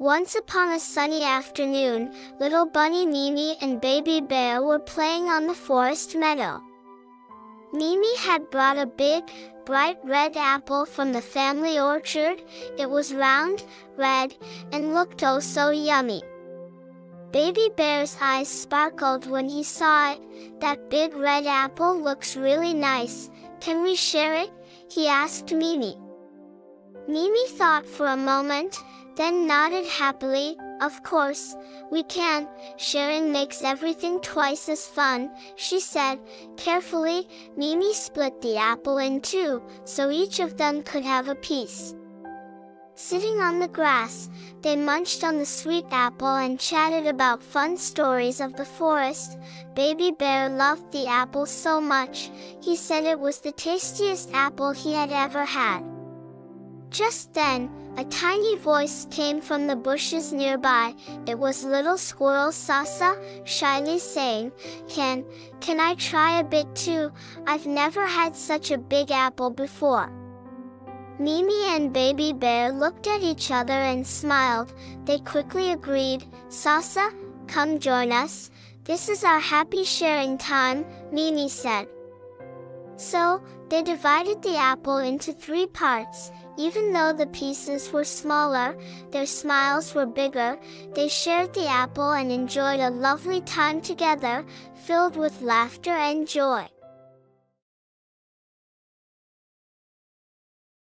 Once upon a sunny afternoon, little bunny Mimi and baby bear were playing on the forest meadow. Mimi had brought a big, bright red apple from the family orchard. It was round, red, and looked oh so yummy. Baby bear's eyes sparkled when he saw it. "That big red apple looks really nice. Can we share it?" he asked Mimi. Mimi thought for a moment, then nodded happily. "Of course, we can. Sharing makes everything twice as fun," she said. Carefully, Mimi split the apple in two, so each of them could have a piece. Sitting on the grass, they munched on the sweet apple and chatted about fun stories of the forest. Baby Bear loved the apple so much, he said it was the tastiest apple he had ever had. Just then, a tiny voice came from the bushes nearby. It was little squirrel Sasa, shyly saying, "Can I try a bit too? I've never had such a big apple before." Mimi and Baby Bear looked at each other and smiled. They quickly agreed. "Sasa, come join us. This is our happy sharing time," Mimi said. So, they divided the apple into three parts. Even though the pieces were smaller, their smiles were bigger. They shared the apple and enjoyed a lovely time together, filled with laughter and joy.